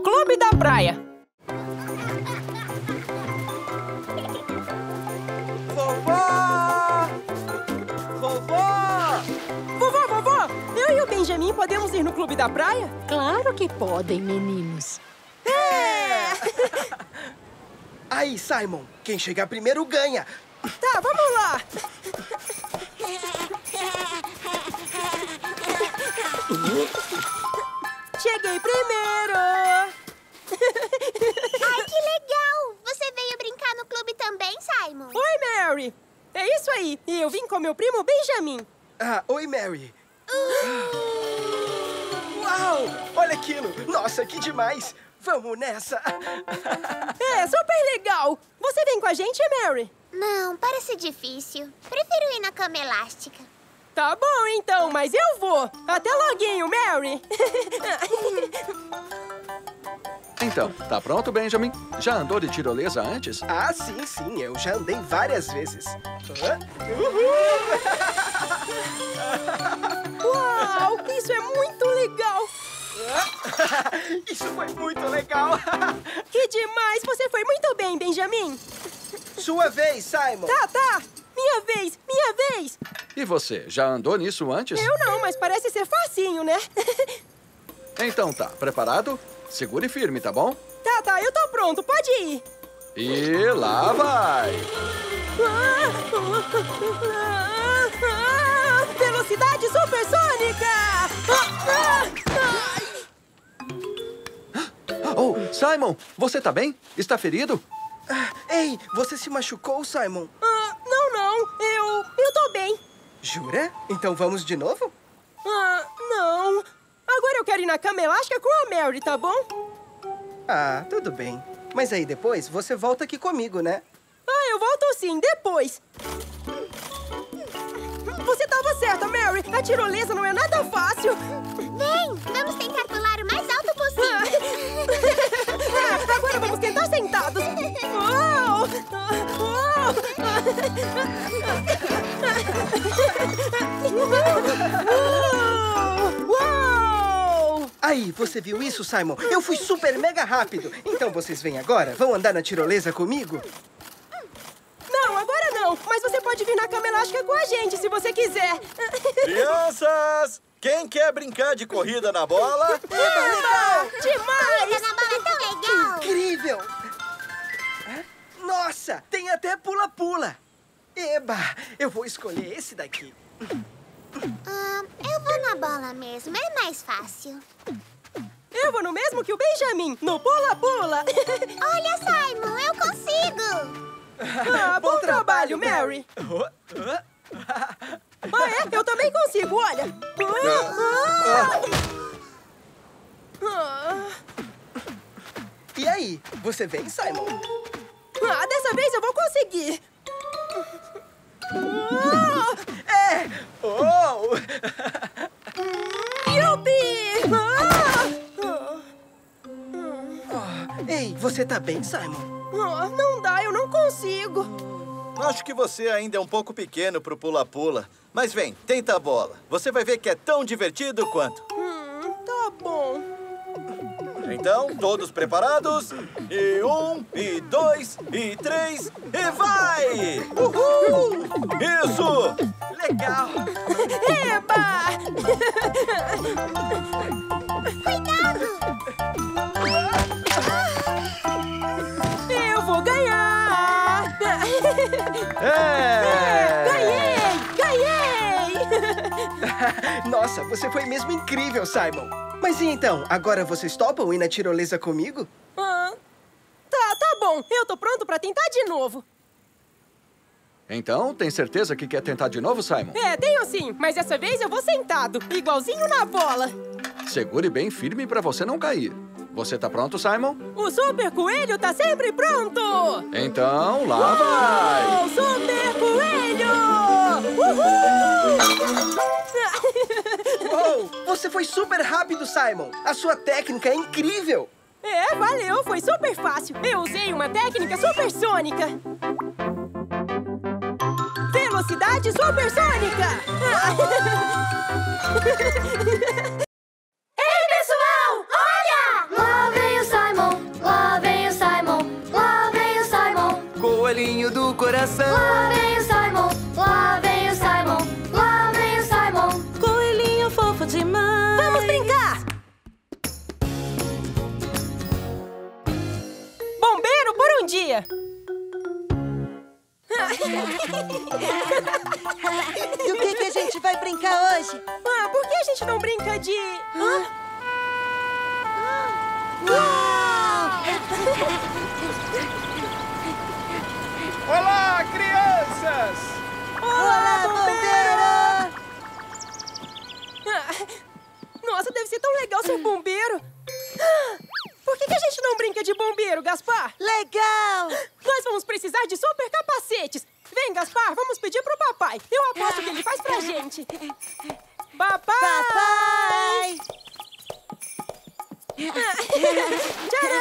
no clube da praia. Vovó! Vovó! Vovó, vovó! Eu e o Benjamin podemos ir no clube da praia? Claro que podem, meninos. É! Aí, Simon, quem chegar primeiro ganha. Tá, vamos lá! Cheguei primeiro! Ai, que legal! Você veio brincar no clube também, Simon? Oi, Mary! É isso aí! E eu vim com meu primo Benjamin. Ah, oi, Mary. Uau! Olha aquilo! Nossa, que demais! Vamos nessa! É, super legal! Você vem com a gente, Mary? Não, parece difícil. Prefiro ir na cama elástica. Tá bom, então, mas eu vou. Até loguinho, Mary. Então, tá pronto, Benjamin? Já andou de tirolesa antes? Ah, sim, sim. Eu já andei várias vezes. Uhul! Uau, isso é muito legal. Isso foi muito legal. Que demais. Você foi muito bem, Benjamin. Sua vez, Simon. Tá, tá. Minha vez, minha vez. E você, já andou nisso antes? Eu não, mas parece ser facinho, né? Então tá, preparado? Segure firme, tá bom? Tá, tá, eu tô pronto, pode ir. E lá vai. Velocidade supersônica! Oh, Simon, você tá bem? Está ferido? Ei, você se machucou, Simon? Eu tô bem. Jura? Então vamos de novo? Ah, não. Agora eu quero ir na cama elástica com a Mary, tá bom? Ah, tudo bem. Mas aí depois você volta aqui comigo, né? Ah, eu volto sim, depois. Você tava certa, Mary. A tirolesa não é nada fácil. Vem, vamos tentar pular o mais alto possível. Ah, agora vamos tentar sentados. Uau! Uau! Aí, você viu isso, Simon? Eu fui super mega rápido. Então vocês vêm agora? Vão andar na tirolesa comigo? Não, agora não. Mas você pode vir na cama elástica com a gente, se você quiser. Crianças! Quem quer brincar de corrida na bola? Eba! Demais! Corrida na bola é tão legal! Incrível! Nossa, tem até pula-pula! Eba! Eu vou escolher esse daqui. Eu vou na bola mesmo, é mais fácil. Eu vou no mesmo que o Benjamin, no pula-pula! Olha, Simon, eu consigo! Bom trabalho, Mary! Ah, é? Eu também consigo, olha! E aí? Você vem, Simon? Ah, dessa vez eu vou conseguir! É! Yupi! Ei, você tá bem, Simon? Não dá, eu não consigo! Acho que você ainda é um pouco pequeno pro pula-pula. Mas vem, tenta a bola. Você vai ver que é tão divertido quanto. Tá bom. Então, todos preparados? E um, e dois, e três, e vai! Uhul! Isso! Legal! Eba! Cuidado! Eu vou ganhar! É! Ganhei! Nossa, você foi mesmo incrível, Simon. Mas e então? Agora vocês topam ir na tirolesa comigo? Tá, tá bom. Eu tô pronto pra tentar de novo. Então, tem certeza que quer tentar de novo, Simon? É, tenho sim. Mas dessa vez eu vou sentado, igualzinho na bola. Segure bem firme pra você não cair. Você tá pronto, Simon? O Super Coelho tá sempre pronto! Então, lá vai! O Super Coelho! Uhul! Uou! Você foi super rápido, Simon! A sua técnica é incrível! É, valeu! Foi super fácil! Eu usei uma técnica supersônica! Velocidade supersônica! Ei, pessoal! Olha! Lá vem o coração. Lá vem o Simon, lá vem o Simon, lá vem o Simon. Coelhinho fofo demais. Vamos brincar! Bombeiro por um dia. E o que a gente vai brincar hoje? Ah, por que a gente não brinca de... Hã? Uau! Olá, crianças! Olá, bombeiro! Nossa, deve ser tão legal ser bombeiro! Por que a gente não brinca de bombeiro, Gaspard? Legal! Nós vamos precisar de super capacetes. Vem, Gaspard, vamos pedir pro papai. Eu aposto que ele faz pra gente. Papai! Papai! Tcharam!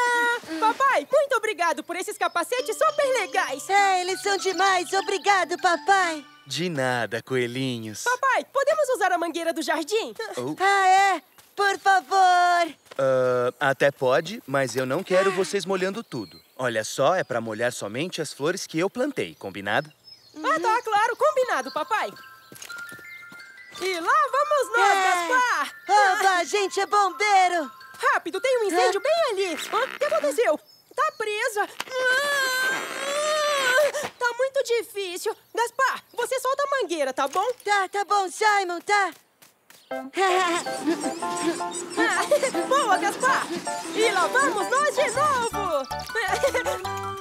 Papai, muito obrigado por esses capacetes super legais. É, eles são demais. Obrigado, papai. De nada, coelhinhos. Papai, podemos usar a mangueira do jardim? Oh. Ah, é? Por favor. Até pode, mas eu não quero vocês molhando tudo. Olha só, é pra molhar somente as flores que eu plantei, combinado? Ah, tá, claro, combinado, papai. E lá vamos nós, Gaspard! Oba, a gente é bombeiro! Rápido, tem um incêndio bem ali. O que aconteceu? Tá presa. Tá muito difícil. Gaspard, você solta a mangueira, tá bom? Tá bom, Simon, tá. Boa, Gaspard! E lá vamos nós de novo!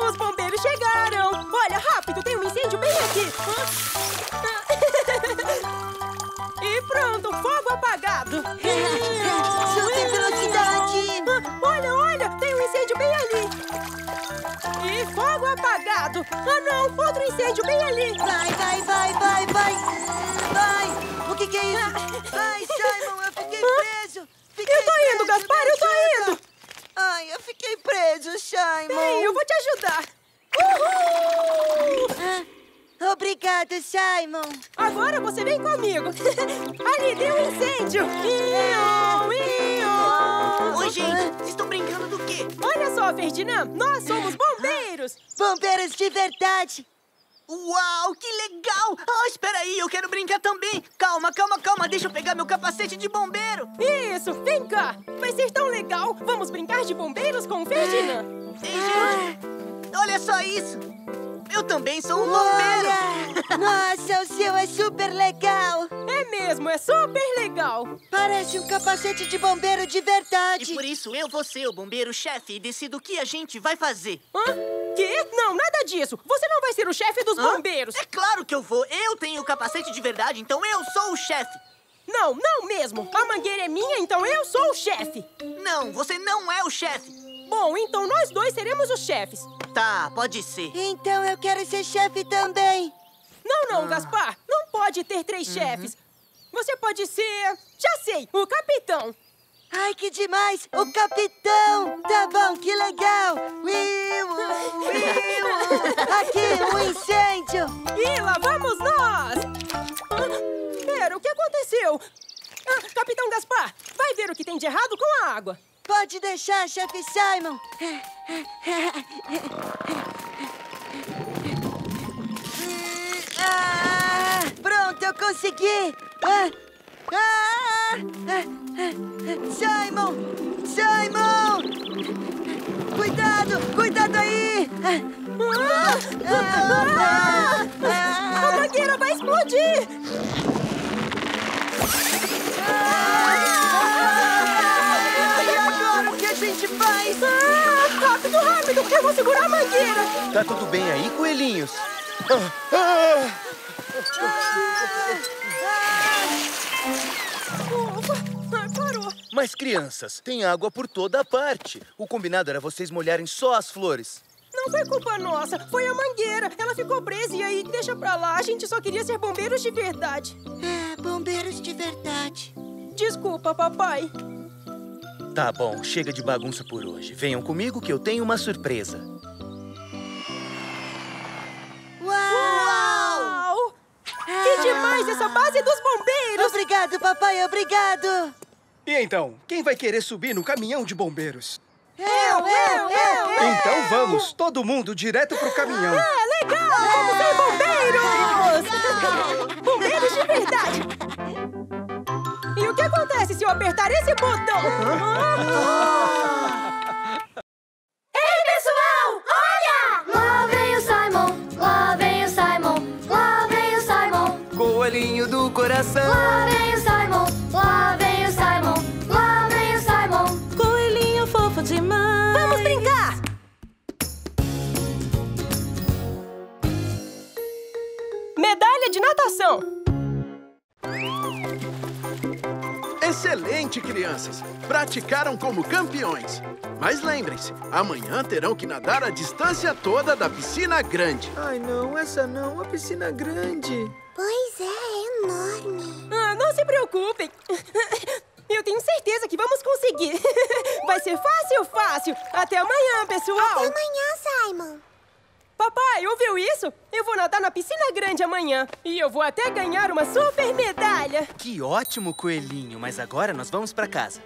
Os bombeiros chegaram! Olha, rápido, tem um incêndio bem aqui! E pronto, fogo apagado! Super velocidade! Olha, olha, tem um incêndio bem ali! E fogo apagado! Ah, não, outro incêndio bem ali! Vai, vai, vai, vai, vai! Vai! O que é isso? Ai, Simon, eu fiquei preso. Eu tô indo, Gaspard, eu tô indo. Ai, eu fiquei preso, Simon. Bem, eu vou te ajudar. Uhul! Ah, obrigado, Simon. Agora você vem comigo. Ali, deu um incêndio. Oi, gente, vocês estão brincando do quê? Olha só, Ferdinand, nós somos bombeiros. Bombeiros de verdade. Uau, que legal! Ah, espera aí, eu quero brincar também! Calma, calma, calma, deixa eu pegar meu capacete de bombeiro! Isso, vem cá! Vai ser tão legal! Vamos brincar de bombeiros com o Ferdinand! Ei, gente! Olha só isso! Eu também sou um bombeiro! Nossa, o seu é super legal! É mesmo, é super legal! Parece um capacete de bombeiro de verdade! E por isso eu vou ser o bombeiro-chefe e decido o que a gente vai fazer! Hã? Quê? Não, nada disso. Você não vai ser o chefe dos bombeiros. É claro que eu vou. Eu tenho o capacete de verdade, então eu sou o chefe. Não, não mesmo. A mangueira é minha, então eu sou o chefe. Não, você não é o chefe. Bom, então nós dois seremos os chefes. Tá, pode ser. Então eu quero ser chefe também. Não, não, Gaspard. Não pode ter 3 chefes. Você pode ser... Já sei, o capitão. Ai, que demais! O capitão! Tá bom, que legal! Aqui, um incêndio! E lá vamos nós! Pera, o que aconteceu? Capitão Gaspard, vai ver o que tem de errado com a água. Pode deixar, chefe Simon. Pronto, eu consegui! Simon! Simon! Cuidado! Cuidado aí! A mangueira vai explodir! E agora o que a gente faz? Rápido, rápido! Eu vou segurar a mangueira! Tá tudo bem aí, coelhinhos? Parou. Mas, crianças, tem água por toda a parte. O combinado era vocês molharem só as flores. Não foi culpa nossa, foi a mangueira. Ela ficou presa e aí, deixa pra lá. A gente só queria ser bombeiros de verdade. É, bombeiros de verdade. Desculpa, papai. Tá bom, chega de bagunça por hoje. Venham comigo que eu tenho uma surpresa. Uau! Que demais essa base dos bombeiros! Obrigado, papai, obrigado! E então, quem vai querer subir no caminhão de bombeiros? Eu! Então vamos, todo mundo direto pro caminhão! Ah, legal! Vamos ser bombeiros! Bombeiros de verdade! E o que acontece se eu apertar esse botão? Ei, pessoal! Olha! Lá vem o Simon! Lá vem o Simon! Lá vem o Simon! Golinho do coração! Lá vem o Simon! Lá vem o Simon! Lá vem o Simon! Coelhinho fofo demais! Vamos brincar! Medalha de natação! Excelente, crianças! Praticaram como campeões! Mas lembrem-se, amanhã terão que nadar a distância toda da piscina grande. Ai, não, essa não, a piscina grande. Pois é, é enorme. Ah, não se preocupem. Eu tenho certeza que vamos conseguir. Vai ser fácil, fácil. Até amanhã, pessoal. Até amanhã, Simon. Papai, ouviu isso? Eu vou nadar na piscina grande amanhã. E eu vou até ganhar uma super medalha. Que ótimo, coelhinho. Mas agora nós vamos pra casa.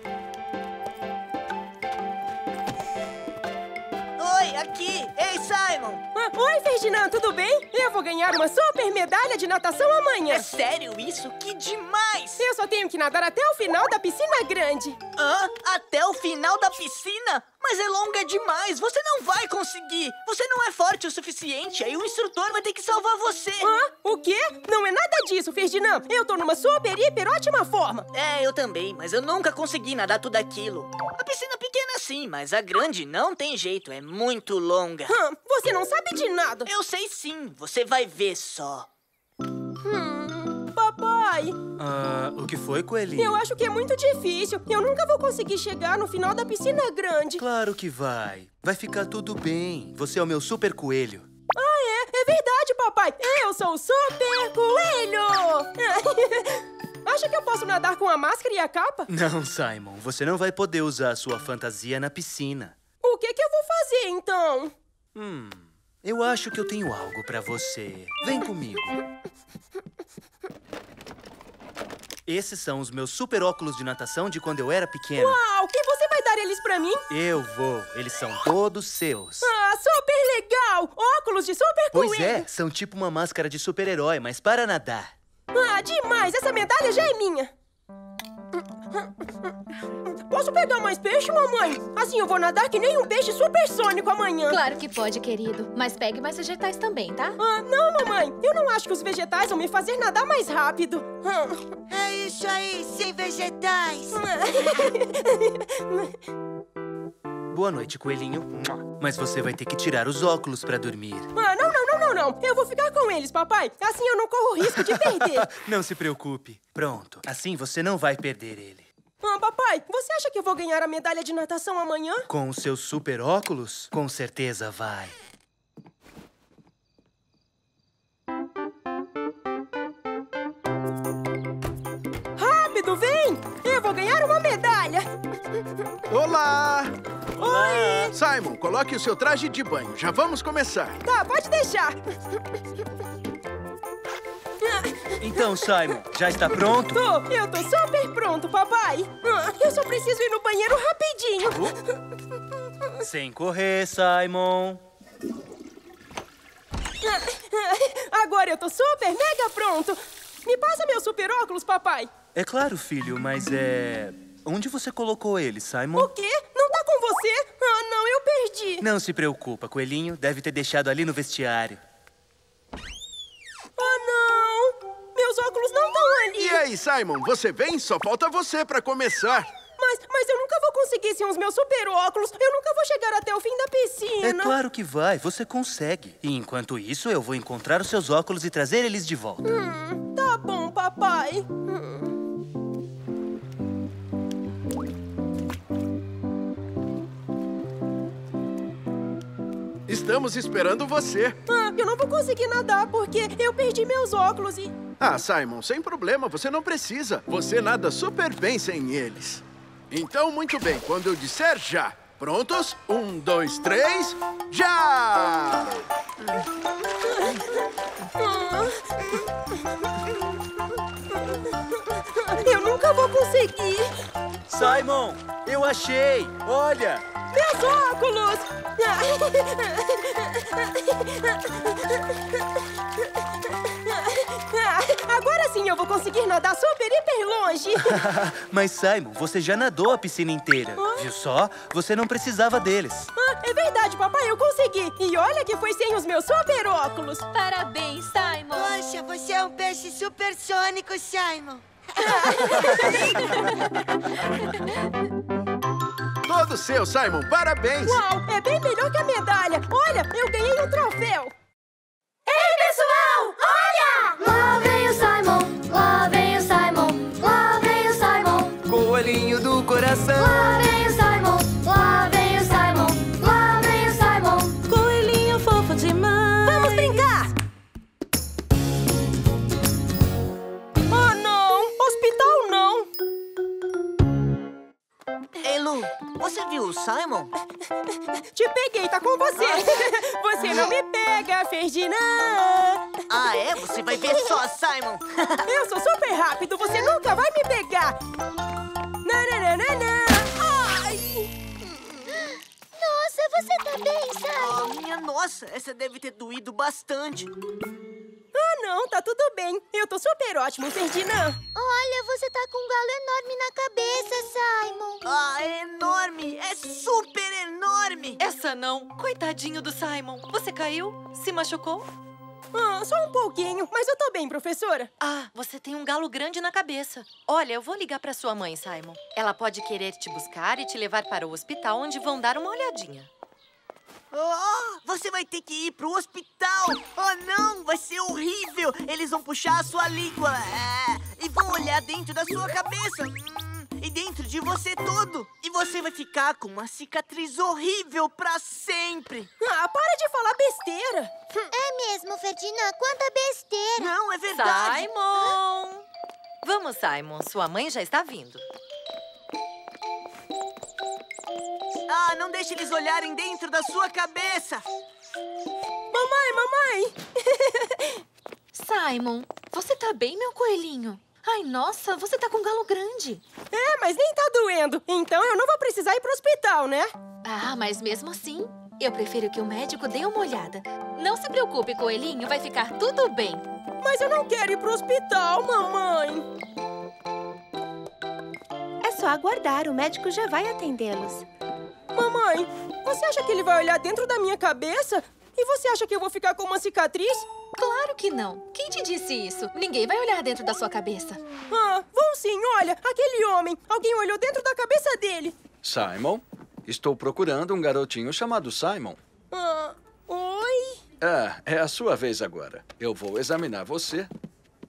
Oi, aqui. Ei, Simon. Ah, oi, Ferdinand, tudo bem? Eu vou ganhar uma super medalha de natação amanhã. É sério isso? Que demais! Eu só tenho que nadar até o final da piscina grande. Hã? Até o final da piscina? Mas é longa demais, você não vai conseguir. Você não é forte o suficiente, aí o instrutor vai ter que salvar você. Hã? O quê? Não é nada disso, Ferdinand. Eu tô numa super, hiper ótima forma. É, eu também, mas eu nunca consegui nadar tudo aquilo. A piscina pequena sim, mas a grande não tem jeito, é muito longa. Hã? Você não sabe de nada. Eu sei sim, você vai ver só. Papai! Ah, o que foi, coelhinho? Eu acho que é muito difícil. Eu nunca vou conseguir chegar no final da piscina grande. Claro que vai. Vai ficar tudo bem. Você é o meu super coelho. Ah, é? É verdade, papai. Eu sou o super coelho! Acha que eu posso nadar com a máscara e a capa? Não, Simon. Você não vai poder usar a sua fantasia na piscina. O que eu vou fazer, então? Eu acho que eu tenho algo pra você. Vem comigo. Esses são os meus super óculos de natação de quando eu era pequeno. Uau! Quem você vai dar eles pra mim? Eu vou. Eles são todos seus. Ah, super legal! Óculos de super coelho. Pois é, são tipo uma máscara de super-herói, mas para nadar. Ah, demais! Essa medalha já é minha. Posso pegar mais peixe, mamãe? Assim eu vou nadar que nem um peixe supersônico amanhã. Claro que pode, querido. Mas pegue mais vegetais também, tá? Ah, não, mamãe. Eu não acho que os vegetais vão me fazer nadar mais rápido. É isso aí, sem vegetais. Boa noite, coelhinho. Mas você vai ter que tirar os óculos pra dormir. Ah, não. Eu vou ficar com eles, papai. Assim eu não corro risco de perder. Não se preocupe. Pronto. Assim você não vai perder ele. Ah, papai, você acha que eu vou ganhar a medalha de natação amanhã? Com os seus super óculos? Com certeza vai. Rápido, vem! Eu vou ganhar uma medalha! Olá! Oi! Simon, coloque o seu traje de banho. Já vamos começar. Tá, pode deixar. Então, Simon, já está pronto? Eu tô super pronto, papai. Eu só preciso ir no banheiro rapidinho. Sem correr, Simon. Agora eu tô super mega pronto. Me passa meu super óculos, papai. É claro, filho, mas é... Onde você colocou ele, Simon? O quê? Não tá com você? Ah, não, eu perdi. Não se preocupa, coelhinho. Deve ter deixado ali no vestiário. Ah, não! Meus óculos não estão ali! E aí, Simon, você vem? Só falta você pra começar. Mas eu nunca vou conseguir sem os meus super óculos. Eu nunca vou chegar até o fim da piscina. É claro que vai, você consegue. E enquanto isso, eu vou encontrar os seus óculos e trazer eles de volta. Tá bom, papai. Estamos esperando você. Ah, eu não vou conseguir nadar porque eu perdi meus óculos e... Ah, Simon, sem problema, você não precisa. Você nada super bem sem eles. Então, muito bem, quando eu disser já. Prontos? 1, 2, 3, já! Eu nunca vou conseguir. Simon, eu achei. Olha! Meus óculos! Agora sim eu vou conseguir nadar super, hiper longe! Mas, Simon, você já nadou a piscina inteira, viu só? Você não precisava deles. É verdade, papai, eu consegui! E olha que foi sem os meus super óculos! Parabéns, Simon! Poxa, você é um peixe supersônico, Simon! Todo seu, Simon! Parabéns! Uau! É bem melhor que a medalha! Olha, eu ganhei um troféu! Ei, pessoal! Olha! Lá vem o Simon! Lá vem o Simon! Lá vem o Simon! Com o olhinho do coração! Lá vem o Simon! Lá vem o Simon! Lá vem o Simon! Coelhinho fofo demais! Vamos brincar! Oh, não! Hospital, não! Ei, Lou, você viu o Simon? Te peguei, tá com você. Você não me pega, Ferdinand. Ah, é? Você vai ver só, Simon. Eu sou super rápido, você nunca vai me pegar. Nananana. Ai. Nossa, você tá bem, Simon? Oh, minha nossa, essa deve ter doído bastante. Ah, não, tá tudo bem. Eu tô super ótimo, Ferdinand. Olha, você tá com um galo enorme na cabeça, Simon. Ah, é enorme. É super enorme. Essa não. Coitadinho do Simon. Você caiu? Se machucou? Ah, só um pouquinho. Mas eu tô bem, professora. Ah, você tem um galo grande na cabeça. Olha, eu vou ligar pra sua mãe, Simon. Ela pode querer te buscar e te levar para o hospital, onde vão dar uma olhadinha. Oh, você vai ter que ir pro hospital! Oh, não! Vai ser horrível! Eles vão puxar a sua língua e vão olhar dentro da sua cabeça e dentro de você todo! E você vai ficar com uma cicatriz horrível pra sempre! Ah, para de falar besteira! É mesmo, Ferdinand, quanta besteira! Não, é verdade! Simon! Vamos, Simon, sua mãe já está vindo! Ah, não deixe eles olharem dentro da sua cabeça! Mamãe! Simon, você tá bem, meu coelhinho? Ai, nossa, você tá com um galo grande! É, mas nem tá doendo! Então eu não vou precisar ir pro hospital, né? Ah, mas mesmo assim, eu prefiro que o médico dê uma olhada. Não se preocupe, coelhinho, vai ficar tudo bem! Mas eu não quero ir pro hospital, mamãe! É só aguardar, o médico já vai atendê-los. Mamãe, você acha que ele vai olhar dentro da minha cabeça? E você acha que eu vou ficar com uma cicatriz? Claro que não. Quem te disse isso? Ninguém vai olhar dentro da sua cabeça. Ah, vão sim. Olha, aquele homem. Alguém olhou dentro da cabeça dele. Simon, estou procurando um garotinho chamado Simon. Ah, oi? Ah, é a sua vez agora. Eu vou examinar você.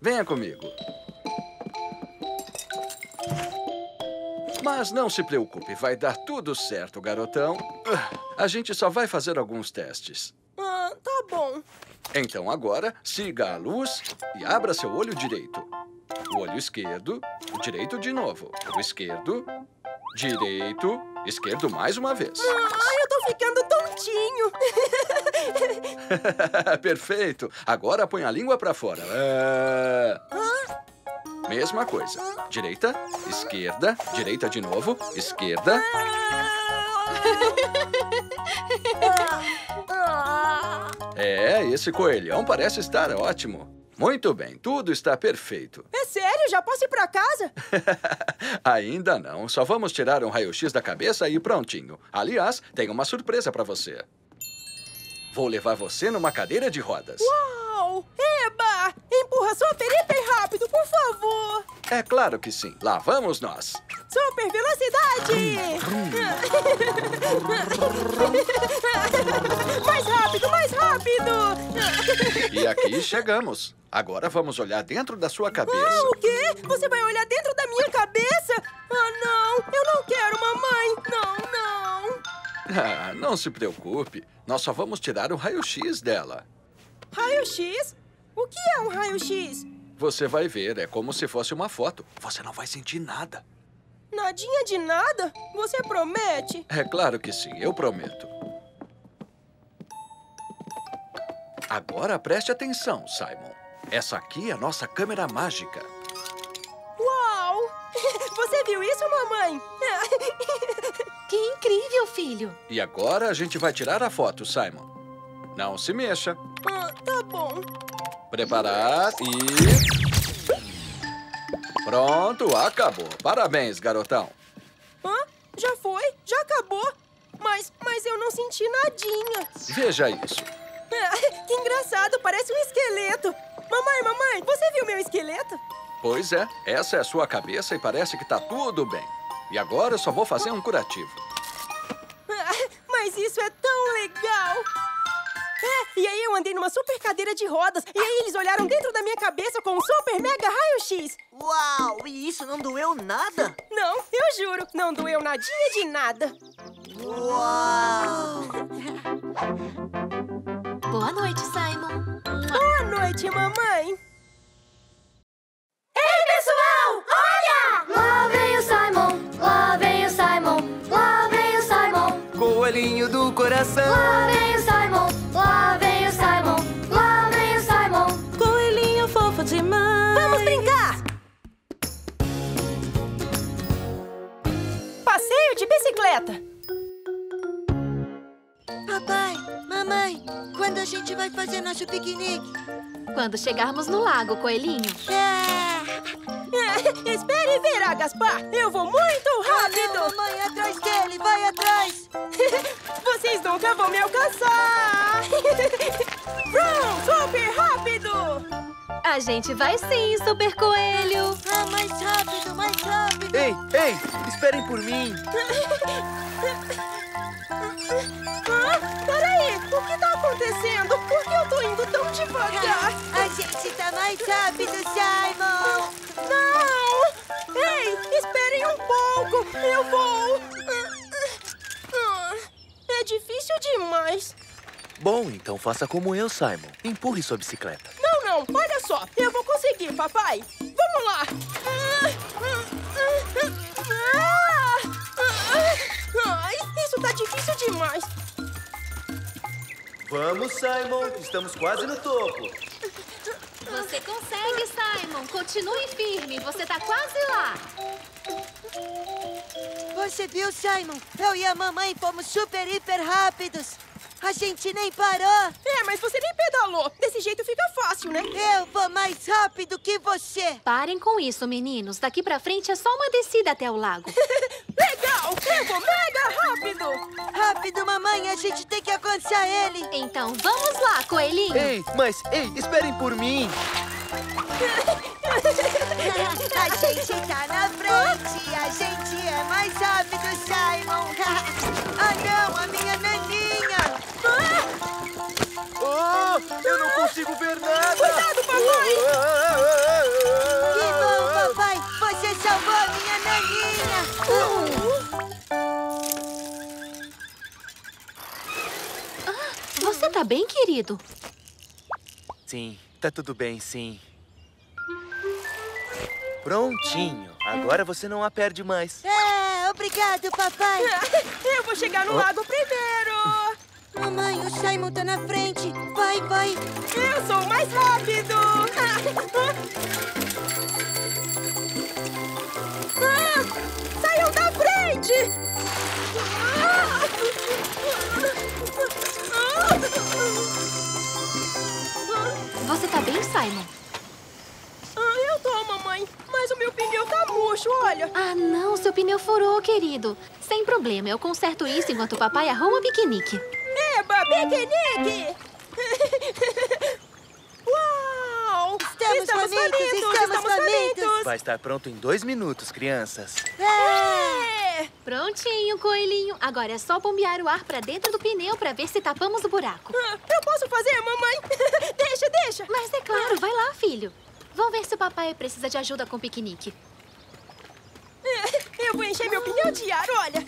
Venha comigo. Mas não se preocupe, vai dar tudo certo, garotão. A gente só vai fazer alguns testes. Ah, tá bom. Então agora, siga a luz e abra seu olho direito. O olho esquerdo, direito de novo. O esquerdo, direito, esquerdo mais uma vez. Ai, eu tô ficando tontinho. Perfeito. Agora põe a língua pra fora. Mesma coisa. Direita, esquerda, direita de novo, esquerda. É, esse coelhão parece estar ótimo. Muito bem, tudo está perfeito. É sério? Já posso ir pra casa? Ainda não. Só vamos tirar um raio-x da cabeça e prontinho. Aliás, tenho uma surpresa pra você. Vou levar você numa cadeira de rodas. Uau! Eba! Empurra super, hiper rápido, por favor! É claro que sim. Lá vamos nós! Super velocidade! Mais rápido, mais rápido! E aqui chegamos. Agora vamos olhar dentro da sua cabeça. Ah, o quê? Você vai olhar dentro da minha cabeça? Ah, não! Eu não quero, mamãe! Não, não! Ah, não se preocupe. Nós só vamos tirar o raio-x dela. Raio-x? O que é um raio-x? Você vai ver. É como se fosse uma foto. Você não vai sentir nada. Nadinha de nada? Você promete? É claro que sim. Eu prometo. Agora preste atenção, Simon. Essa aqui é a nossa câmera mágica. Uau! Você viu isso, mamãe? Que incrível, filho! E agora a gente vai tirar a foto, Simon. Não se mexa. Ah, tá bom. Preparar e... Pronto, acabou. Parabéns, garotão. Hã? Já foi? Já acabou? Mas eu não senti nadinha. Veja isso. Ah, que engraçado, parece um esqueleto. Mamãe, mamãe, você viu meu esqueleto? Pois é, essa é a sua cabeça e parece que tá tudo bem. E agora eu só vou fazer um curativo. Ah, mas isso é tão legal! É, e aí eu andei numa super cadeira de rodas, e aí eles olharam dentro da minha cabeça com um super mega raio-x. Uau, e isso não doeu nada? Não, eu juro, não doeu nadinha de nada. Uau! Boa noite, Simon. Boa noite, mamãe. Ei, pessoal, olha! Lá vem o Simon, lá vem o Simon, lá vem o Simon. Coelhinho do coração. Lá vem o Simon, lá vem o Simon, lá vem o Simon. Coelhinho fofo demais. Vamos brincar! Passeio de bicicleta. Papai, mamãe, quando a gente vai fazer nosso piquenique? Quando chegarmos no lago, coelhinho. Espere e verá, Gaspard. Eu vou muito rápido. Não, mamãe, atrás dele. Vai atrás. Vocês nunca vão me alcançar. Super rápido. A gente vai sim, super coelho. Ah, mais rápido, mais rápido. Ei, esperem por mim. Peraí, o que tá acontecendo? Por que eu tô indo tão devagar? A gente tá mais rápido, Simon! Não! Ei, esperem um pouco! Eu vou! É difícil demais. Bom, então faça como eu, Simon. Empurre sua bicicleta. Não, olha só. Eu vou conseguir, papai. Vamos lá! Isso tá difícil demais. Vamos, Simon. Estamos quase no topo. Você consegue, Simon. Continue firme. Você tá quase lá. Você viu, Simon? Eu e a mamãe fomos super, hiper rápidos. A gente nem parou. É, mas você nem pedalou. Desse jeito fica fácil, né? Eu vou mais rápido que você. Parem com isso, meninos. Daqui pra frente é só uma descida até o lago. Legal! Eu vou mega rápido! Rápido, mamãe! A gente tem que alcançar ele! Então vamos lá, coelhinho! Ei, esperem por mim! A gente tá na frente! A gente é mais rápido, Simon! Ah, não! A minha naninha! Oh! Eu não consigo ver nada! Cuidado, papai! Que bom, papai! Você salvou a minha naninha! Você tá bem, querido? Sim, tá tudo bem, sim. Prontinho. Agora você não a perde mais. É, obrigado, papai. Eu vou chegar no lago primeiro. Mamãe, o Simon tá na frente. Vai, vai. Eu sou mais rápido. Saiu da frente! Você tá bem, Simon? Eu tô, mamãe. Mas o meu pneu tá murcho, olha. Ah, não. Seu pneu furou, querido. Sem problema. Eu conserto isso enquanto o papai arruma piquenique. Eba, piquenique! Uau! Estamos famintos! Vai estar pronto em 2 minutos, crianças. Prontinho, coelhinho. Agora é só bombear o ar pra dentro do pneu pra ver se tapamos o buraco. Eu posso fazer, mamãe? Deixa. Mas é claro, vai lá, filho. Vamos ver se o papai precisa de ajuda com o piquenique. Eu vou encher meu pneu de ar, olha.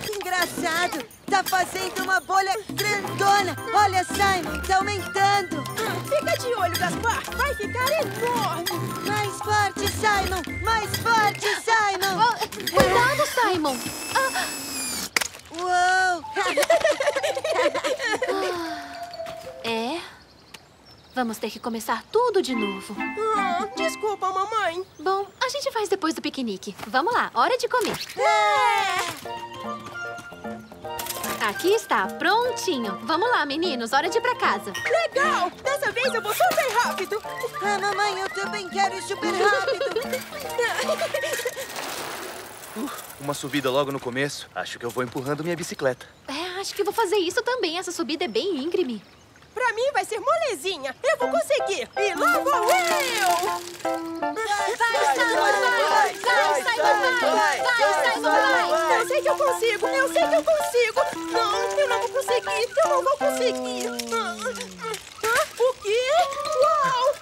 Que engraçado. Tá fazendo uma bolha grandona. Olha, Simon, tá aumentando. Fica de olho, Gaspar. Vai ficar enorme. Mais forte, Simon. Mais forte, Simon. Cuidado, Simon. Uou. Vamos ter que começar tudo de novo. Desculpa, mamãe. Bom, A gente faz depois do piquenique. Vamos lá, hora de comer. Aqui está, prontinho. Vamos lá, meninos, hora de ir pra casa. Legal! Dessa vez eu vou super rápido. Ah, mamãe, eu também quero ir super rápido. Uma subida logo no começo. Acho que eu vou empurrando minha bicicleta. É, acho que vou fazer isso também. Essa subida é bem íngreme. Pra mim vai ser molezinha. Eu vou conseguir. E lá vou eu! Vai, Simon, vai! Vai, Simon, vai! Vai, Simon, vai! Eu sei que eu consigo! Eu sei que eu consigo! Não, eu não vou conseguir! Eu não vou conseguir! O quê? Uau!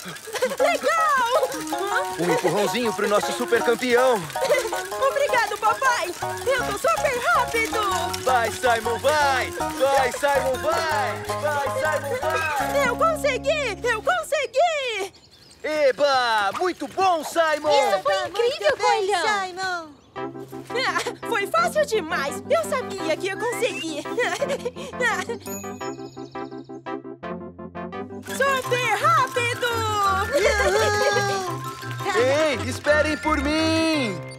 Legal! Um empurrãozinho pro nosso super campeão! Obrigado, papai! Eu tô super rápido! Vai, Simon, vai! Vai, Simon, vai! Vai, Simon, vai! Eu consegui! Eu consegui! Eba! Muito bom, Simon! Isso foi incrível, coelhão! Ah, foi fácil demais! Eu sabia que ia conseguir! Super rápido! Ei, esperem por mim!